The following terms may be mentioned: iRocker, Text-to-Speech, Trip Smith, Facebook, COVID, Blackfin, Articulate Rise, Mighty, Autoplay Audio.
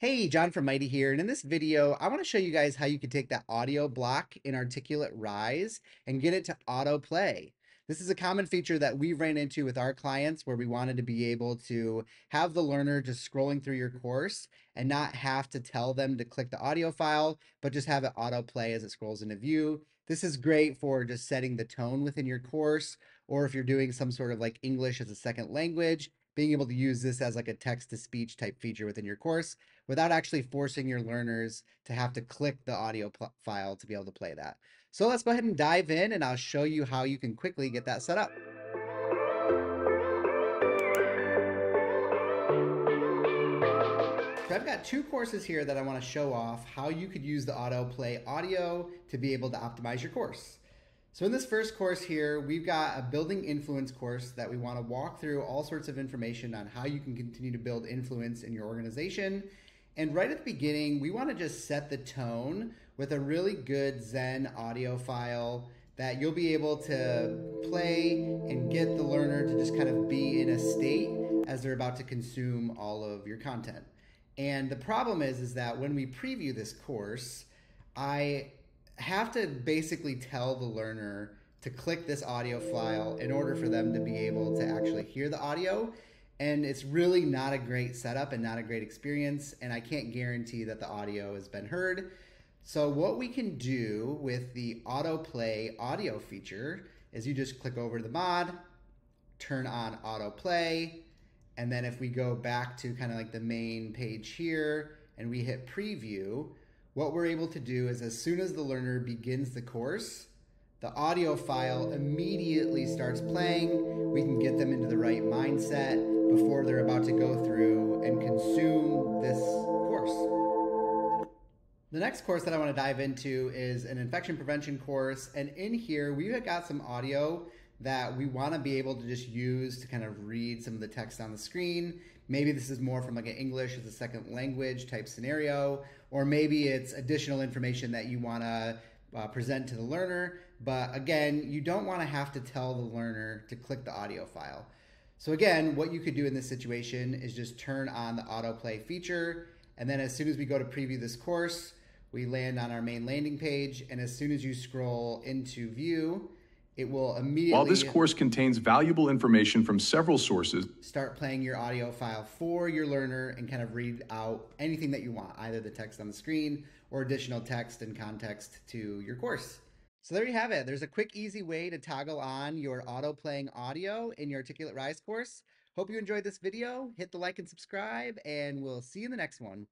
Hey, John from Mighty here, and in this video, I want to show you guys how you can take that audio block in Articulate Rise and get it to autoplay. This is a common feature that we ran into with our clients where we wanted to be able to have the learner just scrolling through your course and not have to tell them to click the audio file, but just have it autoplay as it scrolls into view. This is great for just setting the tone within your course, or if you're doing some sort of like English as a second language, being able to use this as like a text-to-speech type feature within your course without actually forcing your learners to have to click the audio file to be able to play that. So let's go ahead and dive in and I'll show you how you can quickly get that set up. So I've got two courses here that I want to show off how you could use the autoplay audio to be able to optimize your course. So in this first course here, we've got a building influence course that we want to walk through all sorts of information on how you can continue to build influence in your organization. And right at the beginning, we want to just set the tone with a really good Zen audio file that you'll be able to play and get the learner to just kind of be in a state as they're about to consume all of your content. And the problem is that when we preview this course, I have to basically tell the learner to click this audio file in order for them to be able to actually hear the audio. And it's really not a great setup and not a great experience. And I can't guarantee that the audio has been heard. So what we can do with the autoplay audio feature is you just click over to the mod, turn on autoplay. And then if we go back to kind of like the main page here and we hit preview, what we're able to do is as soon as the learner begins the course, the audio file immediately starts playing. We can get them into the right mindset before they're about to go through and consume this course. The next course that I want to dive into is an infection prevention course. And in here, we've got some audio that we want to be able to just use to kind of read some of the text on the screen. Maybe this is more from like an English as a second language type scenario, or maybe it's additional information that you want to present to the learner. But again, you don't want to have to tell the learner to click the audio file. So again, what you could do in this situation is just turn on the autoplay feature. And then as soon as we go to preview this course, we land on our main landing page. And as soon as you scroll into view, it will immediately, while this course contains valuable information from several sources, start playing your audio file for your learner and kind of read out anything that you want, either the text on the screen or additional text and context to your course. So there you have it. There's a quick, easy way to toggle on your auto-playing audio in your Articulate Rise course. Hope you enjoyed this video. Hit the like and subscribe, and we'll see you in the next one.